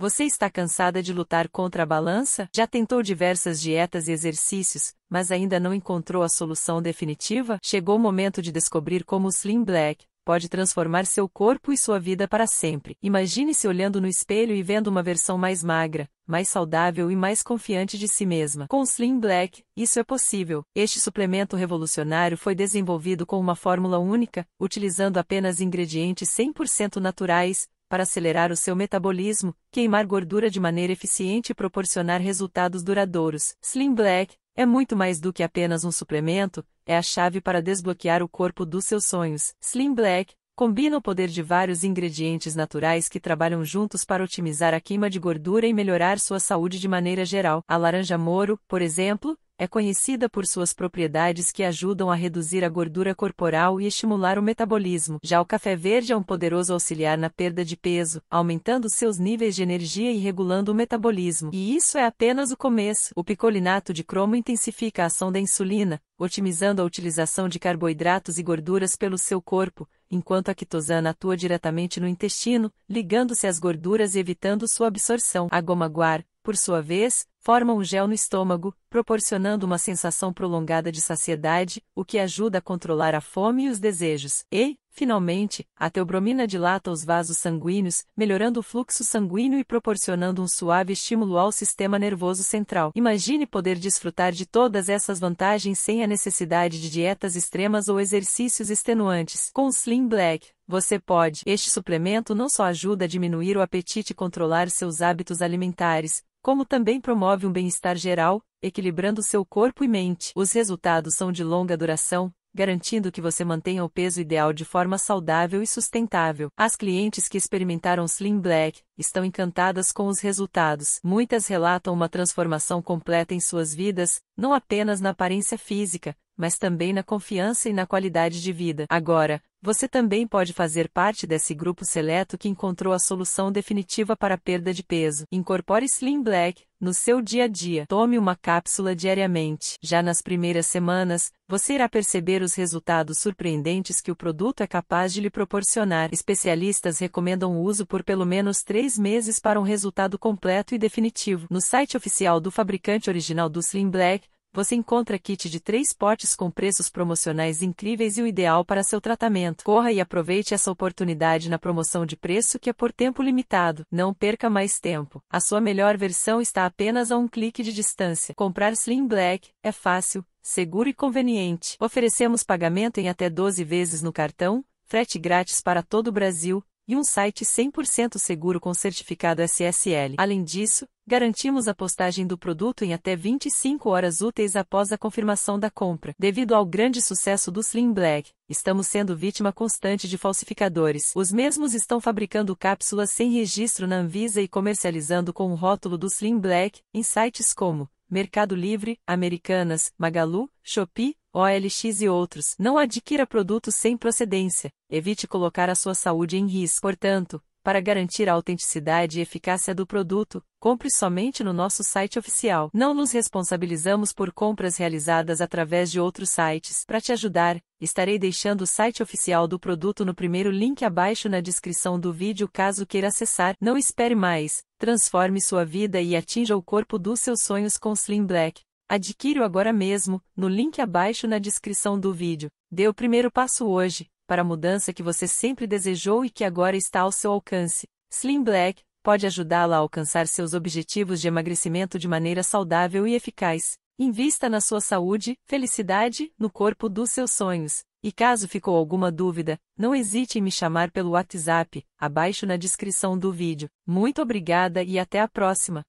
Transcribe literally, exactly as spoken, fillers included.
Você está cansada de lutar contra a balança? Já tentou diversas dietas e exercícios, mas ainda não encontrou a solução definitiva? Chegou o momento de descobrir como o Slim Black pode transformar seu corpo e sua vida para sempre. Imagine-se olhando no espelho e vendo uma versão mais magra, mais saudável e mais confiante de si mesma. Com o Slim Black, isso é possível. Este suplemento revolucionário foi desenvolvido com uma fórmula única, utilizando apenas ingredientes cem por cento naturais, para acelerar o seu metabolismo, queimar gordura de maneira eficiente e proporcionar resultados duradouros. Slim Black é muito mais do que apenas um suplemento, é a chave para desbloquear o corpo dos seus sonhos. Slim Black combina o poder de vários ingredientes naturais que trabalham juntos para otimizar a queima de gordura e melhorar sua saúde de maneira geral. A laranja Moro, por exemplo, é conhecida por suas propriedades que ajudam a reduzir a gordura corporal e estimular o metabolismo. Já o café verde é um poderoso auxiliar na perda de peso, aumentando seus níveis de energia e regulando o metabolismo. E isso é apenas o começo. O picolinato de cromo intensifica a ação da insulina, otimizando a utilização de carboidratos e gorduras pelo seu corpo, enquanto a quitosana atua diretamente no intestino, ligando-se às gorduras e evitando sua absorção. A goma guar, por sua vez, forma um gel no estômago, proporcionando uma sensação prolongada de saciedade, o que ajuda a controlar a fome e os desejos. E, finalmente, a teobromina dilata os vasos sanguíneos, melhorando o fluxo sanguíneo e proporcionando um suave estímulo ao sistema nervoso central. Imagine poder desfrutar de todas essas vantagens sem a necessidade de dietas extremas ou exercícios extenuantes. Com o Slim Black, você pode. Este suplemento não só ajuda a diminuir o apetite e controlar seus hábitos alimentares, como também promove um bem-estar geral, equilibrando seu corpo e mente. Os resultados são de longa duração, garantindo que você mantenha o peso ideal de forma saudável e sustentável. As clientes que experimentaram Slim Black estão encantadas com os resultados. Muitas relatam uma transformação completa em suas vidas, não apenas na aparência física, mas também na confiança e na qualidade de vida. Agora, você também pode fazer parte desse grupo seleto que encontrou a solução definitiva para a perda de peso. Incorpore Slim Black no seu dia a dia. Tome uma cápsula diariamente. Já nas primeiras semanas, você irá perceber os resultados surpreendentes que o produto é capaz de lhe proporcionar. Especialistas recomendam o uso por pelo menos três meses para um resultado completo e definitivo. No site oficial do fabricante original do Slim Black, você encontra kit de três potes com preços promocionais incríveis e o ideal para seu tratamento. Corra e aproveite essa oportunidade na promoção de preço que é por tempo limitado. Não perca mais tempo. A sua melhor versão está apenas a um clique de distância. Comprar Slim Black é fácil, seguro e conveniente. Oferecemos pagamento em até doze vezes no cartão, frete grátis para todo o Brasil e um site cem por cento seguro com certificado S S L. Além disso, garantimos a postagem do produto em até vinte e cinco horas úteis após a confirmação da compra. Devido ao grande sucesso do Slim Black, estamos sendo vítima constante de falsificadores. Os mesmos estão fabricando cápsulas sem registro na Anvisa e comercializando com o rótulo do Slim Black em sites como Mercado Livre, Americanas, Magalu, Shopee, O L X e outros. Não adquira produtos sem procedência. Evite colocar a sua saúde em risco. Portanto, para garantir a autenticidade e eficácia do produto, compre somente no nosso site oficial. Não nos responsabilizamos por compras realizadas através de outros sites. Para te ajudar, estarei deixando o site oficial do produto no primeiro link abaixo na descrição do vídeo caso queira acessar. Não espere mais, transforme sua vida e atinja o corpo dos seus sonhos com Slim Black. Adquire-o agora mesmo, no link abaixo na descrição do vídeo. Dê o primeiro passo hoje para a mudança que você sempre desejou e que agora está ao seu alcance. Slim Black pode ajudá-la a alcançar seus objetivos de emagrecimento de maneira saudável e eficaz. Invista na sua saúde, felicidade, no corpo dos seus sonhos. E caso ficou alguma dúvida, não hesite em me chamar pelo WhatsApp, abaixo na descrição do vídeo. Muito obrigada e até a próxima!